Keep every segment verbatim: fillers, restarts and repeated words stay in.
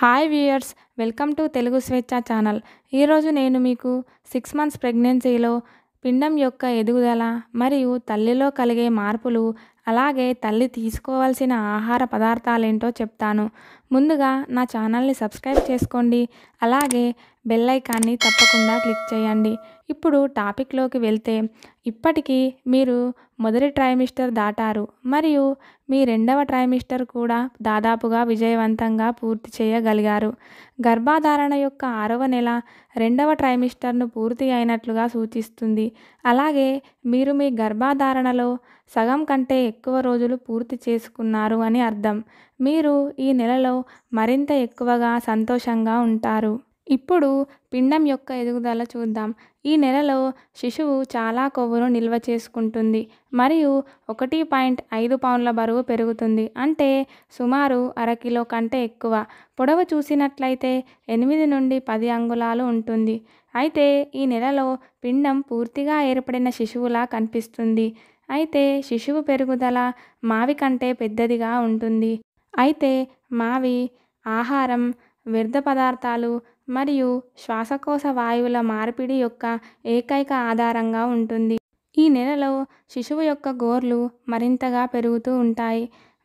Hi viewers welcome to Telugu Swechha channel. ई रोजु नेनु मीकु six months प्रेग्नेंसीलो पिंडम योक्क एदुगुदल मरियु तल्लिलो कलिगे मार्पुलु అలాగే తల్లి తీసుకోవాల్సిన ఆహార పదార్థాలు ఏంటో చెప్తాను। ముందుగా నా ఛానల్ ని సబ్స్క్రైబ్ చేసుకోండి, అలాగే బెల్ ఐకాన్ ని తప్పకుండా క్లిక్ చేయండి। ఇప్పుడు టాపిక్ లోకి వెళ్తే, ఇప్పటికీ మీరు మొదటి ట్రైమిస్టర్ దాటారు మరియు మీ రెండవ ట్రైమిస్టర్ కూడా దాదాపుగా విజయవంతంగా పూర్తి చేయగలిగారు। గర్భధారణ యొక్క ఆరవ నెల రెండవ ట్రైమిస్టర్ ను పూర్తి అయినట్లుగా సూచిస్తుంది। అలాగే మీరు మీ గర్భధారణలో సగం కంటే ఎక్కువ రోజులు పూర్తి చేసుకున్నారు అని అర్థం। మీరు ఈ నెలలో మరింత ఎక్కువగా సంతోషంగా ఉంటారు। ఇప్పుడు పిండం యొక్క ఎదుగుదల చూద్దాం। ఈ నెలలో శిశువు చాలా కొవ్వును నిల్వ చేసుకుంటుంది మరియు ఒకటి పాయింట్ ఐదు పౌండ్ల బరువు పెరుగుతుంది, అంటే సుమారు అరకిలో కంటే ఎక్కువ। పొడవు చూసినట్లయితే ఎనిమిది నుండి పది అంగుళాలు ఉంటుంది। అయితే ఈ నెలలో పిండం పూర్తిగా ఏర్పడిన శిశువులా కనిపిస్తుంది। అయితే శిశువు పెరుగుదల మావి కంటే పెద్దదిగా ఉంటుంది। అయితే మావి ఆహారం, వ్యర్థ పదార్థాలు మరియు శ్వాసకోశ వాయువుల మార్పిడి యొక్క ఏకైక ఆధారంగా ఉంటుంది। ఈ నెలలో శిశువు యొక్క గోర్లు మరింతగా పెరుగుతూ ఉంటాయి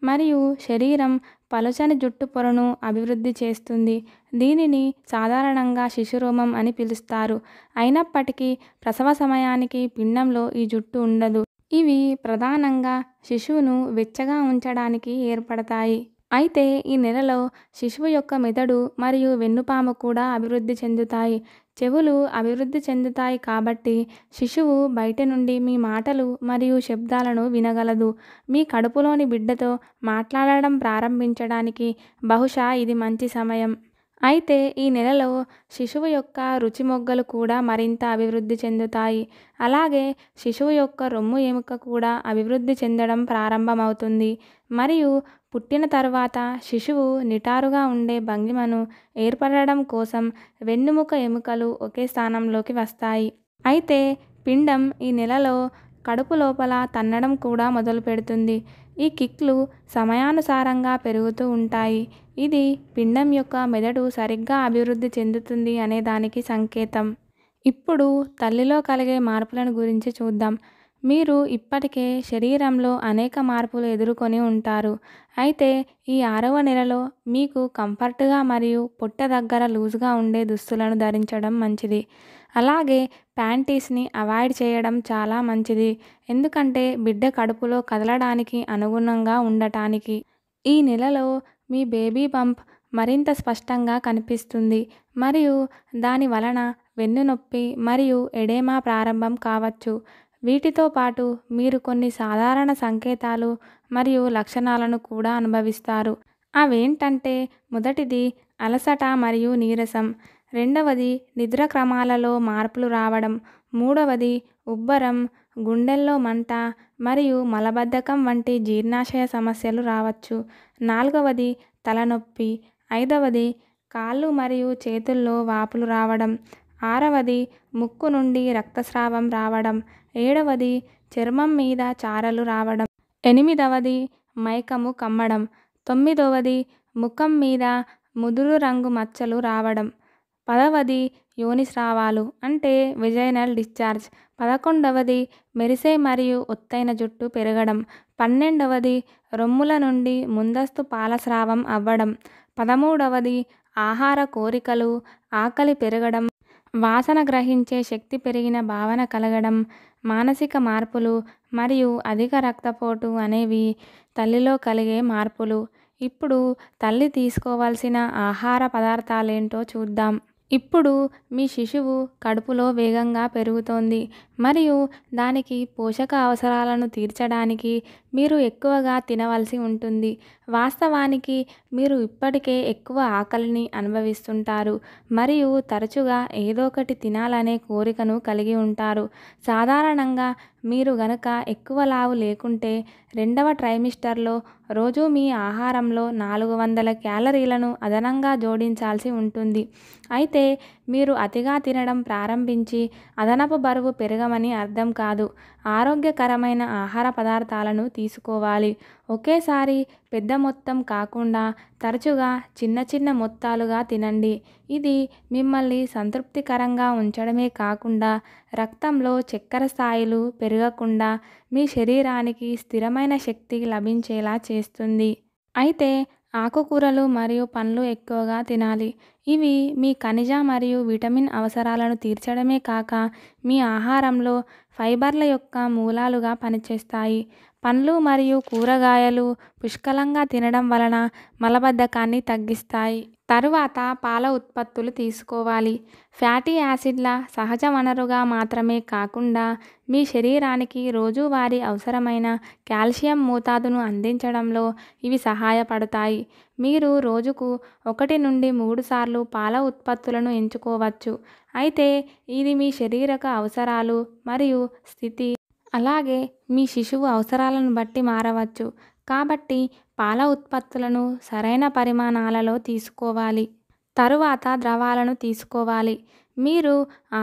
మరియు శరీరం పలుచని జుట్టు పొరను అభివృద్ధి చేస్తుంది। దీనిని సాధారణంగా శిశురోమం అని పిలుస్తారు। అయినప్పటికీ ప్రసవ సమయానికి పిండంలో ఈ జుట్టు ఉండదు। ఇవి ప్రధానంగా శిశువును వెచ్చగా ఉంచడానికి ఏర్పడతాయి। అయితే ఈ నెలలో శిశువు యొక్క మెదడు మరియు వెన్నుపాము కూడా అభివృద్ధి చెందుతాయి, చెవులు అభివృద్ధి చెందుతాయి। కాబట్టి శిశువు బయట నుండి మీ మాటలు మరియు శబ్దాలను వినగలదు। మీ కడుపులోని బిడ్డతో మాట్లాడడం ప్రారంభించడానికి బహుశా ఇది మంచి సమయం। అయితే ఈ నెలలో శిశువు యొక్క రుచి మొగ్గలు కూడా మరింత అభివృద్ధి చెందుతాయి, అలాగే శిశువు యొక్క రొమ్ము ఎముక కూడా అభివృద్ధి చెందడం ప్రారంభమవుతుంది మరియు పుట్టిన తర్వాత శిశువు నిటారుగా ఉండే భంగిమను ఏర్పడడం కోసం వెన్నుముక ఎముకలు ఒకే స్థానంలోకి వస్తాయి। అయితే పిండం ఈ నెలలో కడుపు లోపల తన్నడం కూడా మొదలు పెడుతుంది। ఈ కిక్లు సమయానుసారంగా పెరుగుతూ ఉంటాయి। ఇది పిండం యొక్క మెదడు సరిగ్గా అభివృద్ధి చెందుతుంది అనే దానికి సంకేతం। ఇప్పుడు తల్లిలో కలిగే మార్పులను గురించి చూద్దాం। మీరు ఇప్పటికే శరీరంలో అనేక మార్పులు ఎదుర్కొని ఉంటారు। అయితే ఈ ఆరవ నెలలో మీకు కంఫర్ట్గా మరియు పొట్ట దగ్గర లూజ్గా ఉండే దుస్తులను ధరించడం మంచిది, అలాగే ప్యాంటీస్ని అవాయిడ్ చేయడం చాలా మంచిది, ఎందుకంటే బిడ్డ కడుపులో కదలడానికి అనుగుణంగా ఉండటానికి। ఈ నెలలో మీ బేబీ బంప్ మరింత స్పష్టంగా కనిపిస్తుంది మరియు దాని వలన వెన్ను నొప్పి మరియు ఎడేమా ప్రారంభం కావచ్చు। వీటితో పాటు మీరు కొన్ని సాధారణ సంకేతాలు మరియు లక్షణాలను కూడా అనుభవిస్తారు। అవేంటంటే, మొదటిది అలసట మరియు నీరసం, రెండవది నిద్ర క్రమాలలో మార్పులు రావడం, మూడవది ఉబ్బరం, గుండెల్లో మంట మరియు మలబద్ధకం వంటి జీర్ణాశయ సమస్యలు రావచ్చు, నాలుగవది తలనొప్పి, ఐదవది కాళ్ళు మరియు చేతుల్లో వాపులు రావడం, ఆరవది ముక్కు నుండి రక్తస్రావం రావడం, ఏడవది చర్మం మీద చారలు రావడం, ఎనిమిదవది మైకము కమ్మడం, తొమ్మిదవది ముఖం మీద ముదురు రంగు మచ్చలు రావడం, పదవది యోనిస్రావాలు అంటే వెజైనల్ డిశ్చార్జ్, పదకొండవది మెరిసే మరియు ఒత్తైన జుట్టు పెరగడం, పన్నెండవది రొమ్ముల నుండి ముందస్తు పాలస్రావం అవ్వడం, పదమూడవది ఆహార కోరికలు, ఆకలి పెరగడం, వాసన గ్రహించే శక్తి పెరిగిన భావన కలగడం, మానసిక మార్పులు మరియు అధిక రక్తపోటు అనేవి తల్లిలో కలిగే మార్పులు। ఇప్పుడు తల్లి తీసుకోవాల్సిన ఆహార పదార్థాలేంటో చూద్దాం। ఇప్పుడు మీ శిశువు కడుపులో వేగంగా పెరుగుతోంది మరియు దానికి పోషక అవసరాలను తీర్చడానికి మీరు ఎక్కువగా తినవలసి ఉంటుంది। వాస్తవానికి మీరు ఇప్పటికే ఎక్కువ ఆకలిని అనుభవిస్తుంటారు మరియు తరచుగా ఏదో ఒకటి తినాలనే కోరికను కలిగి ఉంటారు। సాధారణంగా మీరు గనక ఎక్కువ లావు లేకుంటే రెండవ ట్రైమిస్టర్లో రోజు మీ ఆహారంలో నాలుగు వందల క్యాలరీలను అదనంగా జోడించాల్సి ఉంటుంది। అయితే మీరు అతిగా తినడం ప్రారంభించి అదనపు బరువు పెరగ ఆరోగ్యమని అర్థం కాదు. ఆరోగ్యకరమైన ఆహార పదార్థాలను తీసుకోవాలి. ఒకేసారి పెద్ద మొత్తం కాకుండా తరచుగా చిన్న చిన్న మొత్తాలుగా తినండి. ఇది మిమ్మల్ని సంతృప్తికరంగా ఉంచడమే కాకుండా రక్తంలో చక్కెర స్థాయిలు పెరగకుండా మీ శరీరానికి స్థిరమైన శక్తి లభించేలా చేస్తుంది. అయితే ఆకుకూరలు మరియు పండ్లు ఎక్కువగా తినాలి. ఇవి మీ ఖనిజ మరియు విటమిన్ అవసరాలను తీర్చడమే కాక మీ ఆహారంలో ఫైబర్ల యొక్క మూలాలుగా పనిచేస్తాయి. పండ్లు మరియు కూరగాయలు పుష్కలంగా తినడం వలన మలబద్ధకాన్ని తగ్గిస్తాయి. తరువాత పాల ఉత్పత్తులు తీసుకోవాలి. ఫ్యాటీ యాసిడ్ల సహజ వనరుగా మాత్రమే కాకుండా మీ శరీరానికి రోజువారీ అవసరమైన కాల్షియం మోతాదును అందించడంలో ఇవి సహాయపడతాయి. మీరు రోజుకు ఒకటి నుండి మూడు సార్లు పాల ఉత్పత్తులను ఎంచుకోవచ్చు. అయితే ఇది మీ శరీరక అవసరాలు మరియు స్థితి అలాగే మీ శిశువు అవసరాలను బట్టి మారవచ్చు. కాబట్టి పాల ఉత్పత్తులను సరైన పరిమాణాలలో తీసుకోవాలి. తరువాత ద్రవాలను తీసుకోవాలి. మీరు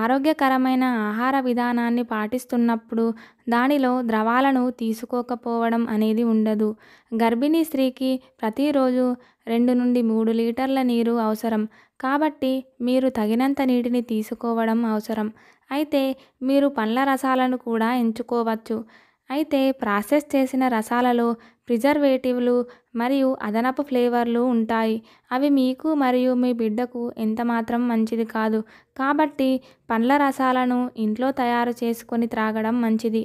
ఆరోగ్యకరమైన ఆహార విధానాన్ని పాటిస్తున్నప్పుడు దానిలో ద్రవాలను తీసుకోకపోవడం అనేది ఉండదు. గర్భిణీ స్త్రీకి ప్రతిరోజు రెండు నుండి మూడు లీటర్ల నీరు అవసరం. కాబట్టి మీరు తగినంత నీటిని తీసుకోవడం అవసరం. అయితే మీరు పండ్ల రసాలను కూడా ఎంచుకోవచ్చు. అయితే ప్రాసెస్ చేసిన రసాలలో ప్రిజర్వేటివ్లు మరియు అదనపు ఫ్లేవర్లు ఉంటాయి. అవి మీకు మరియు మీ బిడ్డకు ఎంతమాత్రం మంచిది కాదు. కాబట్టి పండ్ల రసాలను ఇంట్లో తయారు చేసుకొని త్రాగడం మంచిది.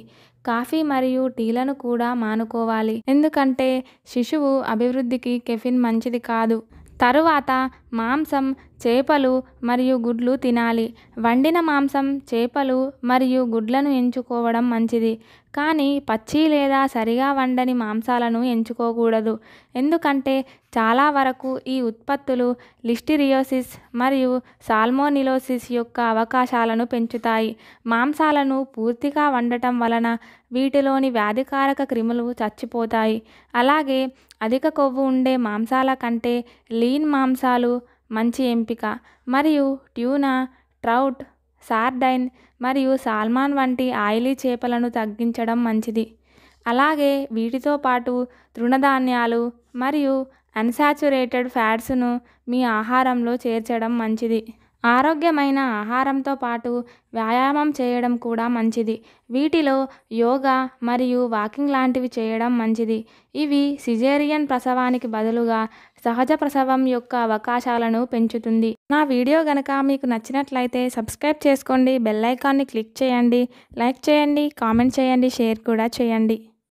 కాఫీ మరియు టీలను కూడా మానుకోవాలి, ఎందుకంటే శిశువు అభివృద్ధికి కెఫిన్ మంచిది కాదు. తరువాత మాంసం, చేపలు మరియు గుడ్లు తినాలి. వండిన మాంసం, చేపలు మరియు గుడ్లను ఎంచుకోవడం మంచిది, కానీ పచ్చి లేదా సరిగా వండని మాంసాలను ఎంచుకోకూడదు, ఎందుకంటే చాలా వరకు ఈ ఉత్పత్తులు లిస్టిరియోసిస్ మరియు సాల్మోనిలోసిస్ యొక్క అవకాశాలను పెంచుతాయి. మాంసాలను పూర్తిగా వండటం వలన వీటిలోని వ్యాధికారక క్రిములు చచ్చిపోతాయి. అలాగే అధిక కొవ్వు ఉండే మాంసాల కంటే లీన్ మాంసాలు మంచి ఎంపిక. మరియు ట్యూనా, ట్రౌట్, సార్డైన్ మరియు సాల్మాన్ వంటి ఆయిలీ చేపలను తగ్గించడం మంచిది. అలాగే వీటితో పాటు తృణధాన్యాలు మరియు అన్సాచురేటెడ్ ఫ్యాట్స్ను మీ ఆహారంలో చేర్చడం మంచిది. ఆరోగ్యమైన ఆహారంతో పాటు వ్యాయామం చేయడం కూడా మంచిది. వీటిలో యోగా మరియు వాకింగ్ లాంటివి చేయడం మంచిది. ఇవి సిజేరియన్ ప్రసవానికి బదులుగా సహజ ప్రసవం యొక్క అవకాశాలను పెంచుతుంది. నా వీడియో గనక మీకు నచ్చినట్లయితే సబ్స్క్రైబ్ చేసుకోండి, బెల్ ఐకాన్ని క్లిక్ చేయండి, లైక్ చేయండి, కామెంట్ చేయండి, షేర్ కూడా చేయండి.